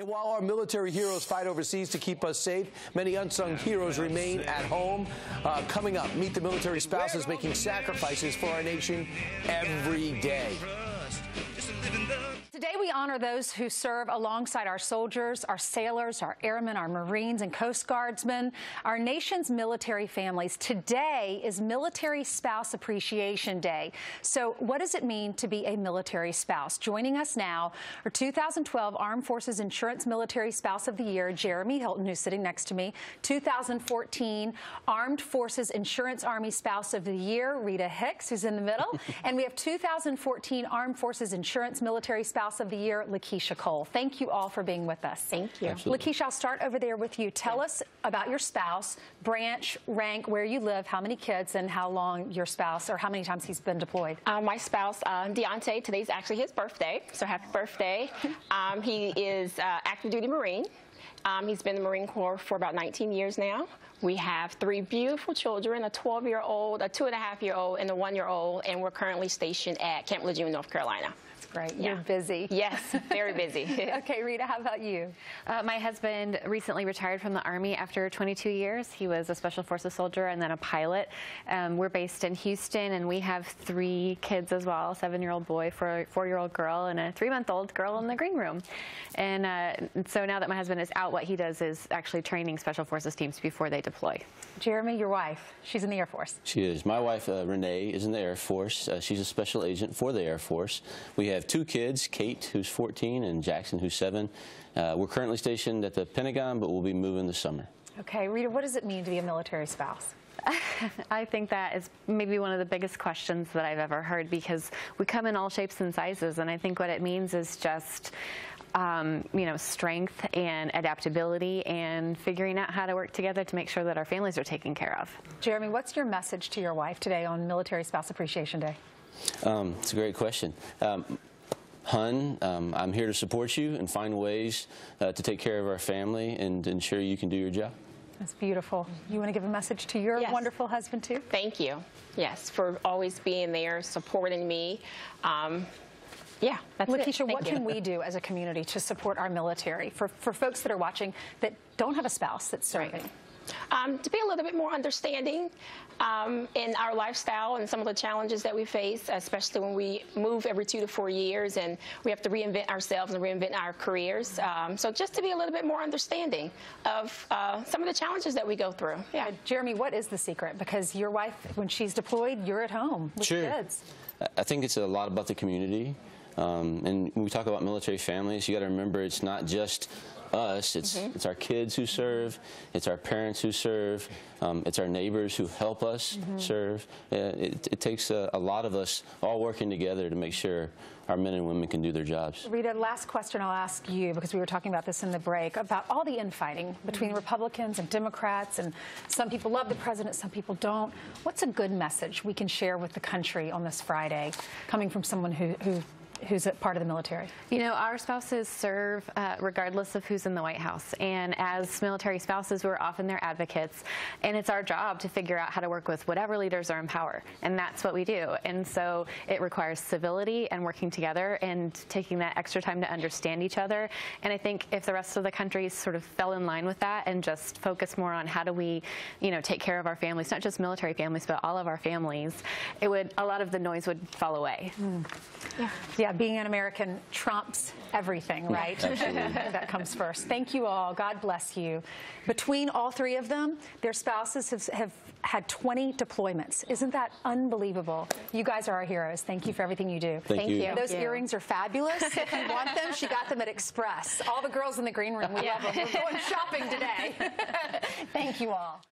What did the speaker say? And while our military heroes fight overseas to keep us safe, many unsung heroes remain at home. Coming up, meet the military spouses making sacrifices for our nation every day. Today we honor those who serve alongside our soldiers, our sailors, our airmen, our Marines and Coast Guardsmen, our nation's military families. Today is Military Spouse Appreciation Day. So what does it mean to be a military spouse? Joining us now are 2012 Armed Forces Insurance Military Spouse of the Year, Jeremy Hilton, who's sitting next to me, 2014 Armed Forces Insurance Army Spouse of the Year, Reda Hicks, who's in the middle, and we have 2014 Armed Forces Insurance Military Spouse of the Year, Lakeisha Cole. Thank you all for being with us. Thank you. Absolutely. Lakeisha, I'll start over there with you. Tell us about your spouse, branch, rank, where you live, how many kids, and how long your spouse, or how many times he's been deployed. My spouse, Deontay, today's actually his birthday, so happy birthday. He is active duty Marine. He's been in the Marine Corps for about 19 years now. We have three beautiful children, a 12-year-old, a 2.5-year-old, and a 1-year-old, and we're currently stationed at Camp Lejeune, North Carolina. Right. Yeah. You're busy. Yes, very busy. Okay, Reda, how about you? My husband recently retired from the Army after 22 years. He was a Special Forces soldier and then a pilot. We're based in Houston, and we have three kids as well, a 7-year-old boy, a 4-year-old girl, and a 3-month-old girl in the green room. And so now that my husband is out, what he does is actually training Special Forces teams before they deploy. Jeremy, your wife, she's in the Air Force. She is. My wife, Renee, is in the Air Force. She's a special agent for the Air Force. We have two kids, Kate, who's 14, and Jackson, who's 7. We're currently stationed at the Pentagon, but we'll be moving this summer. Okay, Reda, what does it mean to be a military spouse? I think that is maybe one of the biggest questions that I've ever heard, because we come in all shapes and sizes, and I think what it means is just you know, strength and adaptability and figuring out how to work together to make sure that our families are taken care of. Jeremy, what's your message to your wife today on Military Spouse Appreciation Day? It's a great question. Hun, I'm here to support you and find ways to take care of our family and ensure you can do your job. That's beautiful. You want to give a message to your wonderful husband, too? Thank you. Yes, for always being there, supporting me. Yeah, that's it. Lakeisha, what can we do as a community to support our military, for folks that are watching that don't have a spouse that's serving? Right. To be a little bit more understanding in our lifestyle and some of the challenges that we face, especially when we move every 2 to 4 years and we have to reinvent ourselves and reinvent our careers. So just to be a little bit more understanding of some of the challenges that we go through. Yeah. Jeremy, what is the secret? Because your wife, when she's deployed, you're at home with kids. I think it's a lot about the community. And when we talk about military families, you got to remember it's not just us, it's our kids who serve, it's our parents who serve, it's our neighbors who help us serve. It takes a lot of us all working together to make sure our men and women can do their jobs. Reda, last question I'll ask you, because we were talking about this in the break, about all the infighting between Republicans and Democrats, and some people love the president, some people don't. What's a good message we can share with the country on this Friday, coming from someone who's a part of the military? You know, our spouses serve regardless of who's in the White House. And as military spouses, we're often their advocates. And it's our job to figure out how to work with whatever leaders are in power. And that's what we do. And so it requires civility and working together and taking that extra time to understand each other. And I think if the rest of the country sort of fell in line with that and just focused more on how do we, you know, take care of our families, not just military families, but all of our families, it would, a lot of the noise would fall away. Yeah. Being an American trumps everything, right? Absolutely. That comes first. Thank you all. God bless you. Between all three of them, their spouses have had 20 deployments. Isn't that unbelievable? You guys are our heroes. Thank you for everything you do. Thank you. Those earrings are fabulous. If you want them, she got them at Express. All the girls in the green room, we love them. We're going shopping today. Thank you all.